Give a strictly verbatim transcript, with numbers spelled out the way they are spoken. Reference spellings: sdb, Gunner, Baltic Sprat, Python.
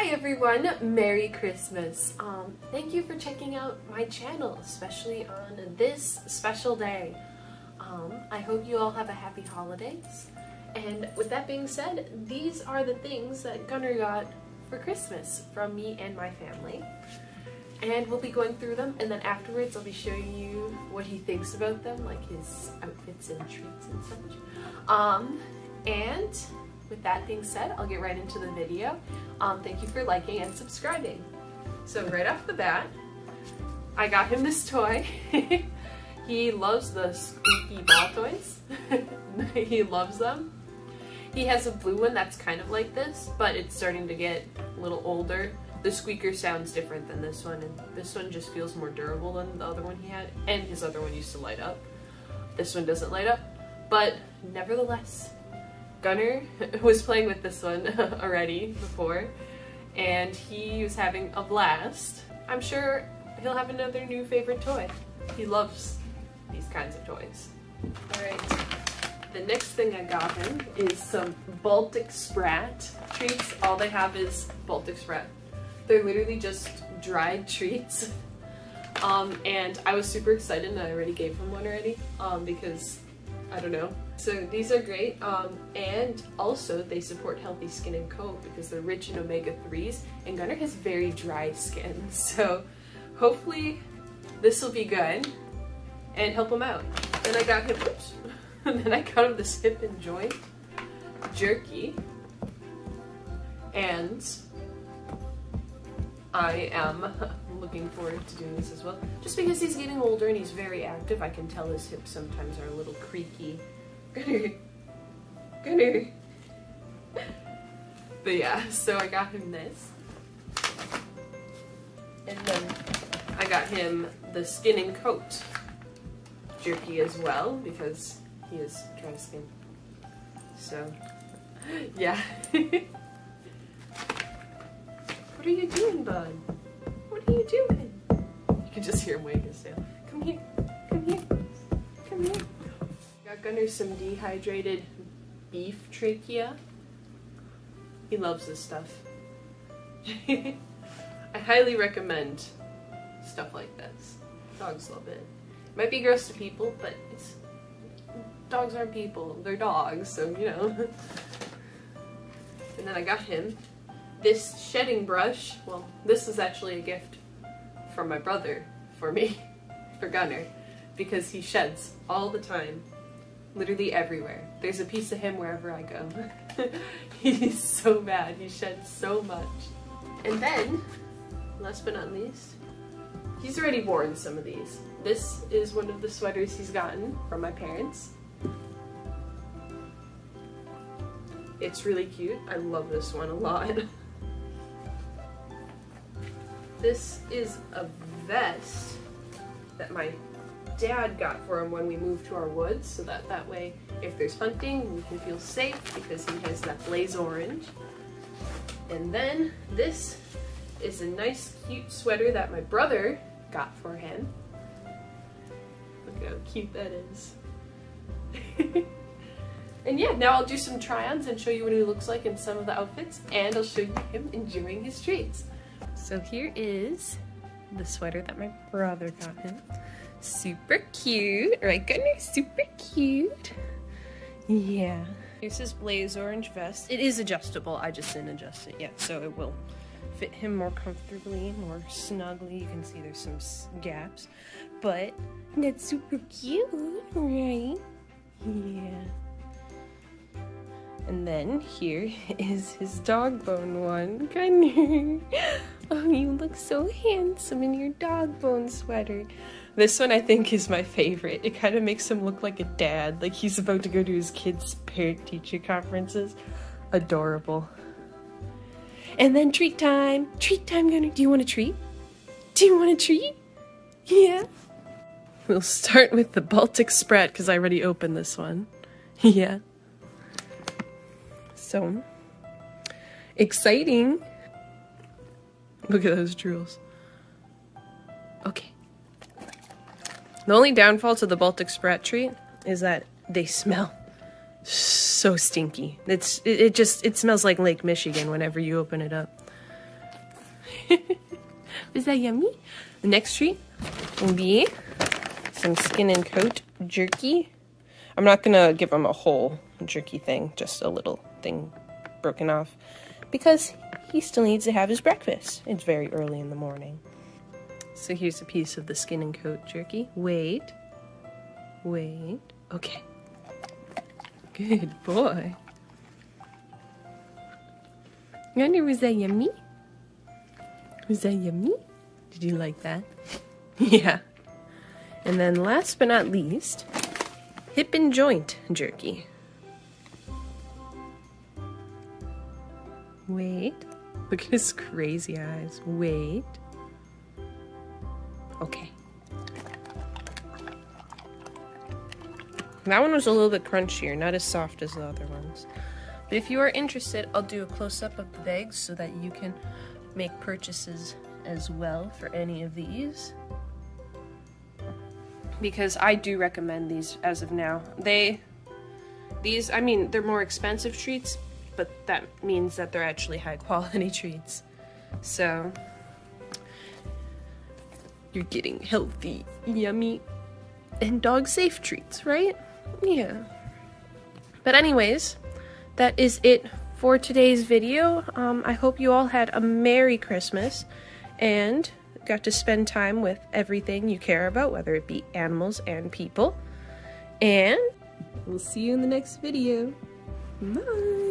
Hi everyone, Merry Christmas. Um, thank you for checking out my channel, especially on this special day. Um, I hope you all have a happy holidays. And with that being said, these are the things that Gunner got for Christmas from me and my family. And we'll be going through them, and then afterwards I'll be showing you what he thinks about them, like his outfits and treats and such. Um, and with that being said, I'll get right into the video. Um, thank you for liking and subscribing. So right off the bat, I got him this toy. He loves the squeaky ball toys. He loves them. He has a blue one that's kind of like this, but it's starting to get a little older. The squeaker sounds different than this one, and this one just feels more durable than the other one he had, and his other one used to light up. This one doesn't light up, but nevertheless, Gunner was playing with this one already before, and he was having a blast. I'm sure he'll have another new favorite toy. He loves these kinds of toys. Alright, the next thing I got him is some Baltic Sprat treats. All they have is Baltic Sprat. They're literally just dried treats. Um, and I was super excited, and I already gave him one already, um, because I don't know. So these are great, um, and also they support healthy skin and coat because they're rich in omega threes, and Gunner has very dry skin, so hopefully this will be good and help him out. Then I got him, oops, and then I got him this hip and joint jerky, and I am looking forward to doing this as well. Just because he's getting older and he's very active, I can tell his hips sometimes are a little creaky. Gunner, Gunner. But yeah, so I got him this, and then I got him the skin and coat jerky as well because he is dry skin. So yeah. What are you doing, bud? What are you doing? You can just hear him waving his tail. Come here, come here, come here. Got Gunner some dehydrated beef trachea. He loves this stuff. I highly recommend stuff like this. Dogs love it. It might be gross to people, but it's dogs aren't people. They're dogs, so you know. And then I got him this shedding brush. Well, this is actually a gift from my brother for me, for Gunner, because he sheds all the time. Literally everywhere. There's a piece of him wherever I go. He's so bad. He sheds so much. And then, last but not least, he's already worn some of these. This is one of the sweaters he's gotten from my parents. It's really cute. I love this one a lot. This is a vest that my Dad got for him when we moved to our woods, so that that way if there's hunting we can feel safe because he has that blaze orange. And then this is a nice cute sweater that my brother got for him. Look how cute that is. And yeah, now I'll do some try-ons and show you what he looks like in some of the outfits, and I'll show you him enjoying his treats. So here is the sweater that my brother got him. Super cute, right Gunner? Super cute. Yeah. Here's his blaze orange vest. It is adjustable, I just didn't adjust it yet, so it will fit him more comfortably, more snugly. You can see there's some gaps, but that's super cute, right? Yeah. And then here is his dog bone one, Gunner. Oh, you look so handsome in your dog bone sweater. This one I think is my favorite. It kind of makes him look like a dad, like he's about to go to his kids' parent-teacher conferences. Adorable. And then treat time! Treat time, Gunner! Do you want a treat? Do you want a treat? Yeah? We'll start with the Baltic Sprat, because I already opened this one. Yeah. So exciting! Look at those drools. Okay. The only downfall to the Baltic Sprat treat is that they smell so stinky. It's it, it just it smells like Lake Michigan whenever you open it up. Was that yummy? The next treat will be some skin and coat jerky. I'm not gonna give him a whole jerky thing, just a little thing broken off, because he still needs to have his breakfast. It's very early in the morning. So here's a piece of the skin and coat jerky. Wait, wait, okay. Good boy. Gunner, was that yummy? Was that yummy? Did you like that? Yeah. And then last but not least, hip and joint jerky. Wait, look at his crazy eyes. Wait. Okay. That one was a little bit crunchier, not as soft as the other ones. But if you are interested, I'll do a close-up of the bags so that you can make purchases as well for any of these. Because I do recommend these as of now. They, these, I mean, they're more expensive treats, but that means that they're actually high-quality treats. So, you're getting healthy, yummy, and dog-safe treats, right? Yeah. But anyways, that is it for today's video. Um, I hope you all had a Merry Christmas and got to spend time with everything you care about, whether it be animals and people. And we'll see you in the next video. Bye!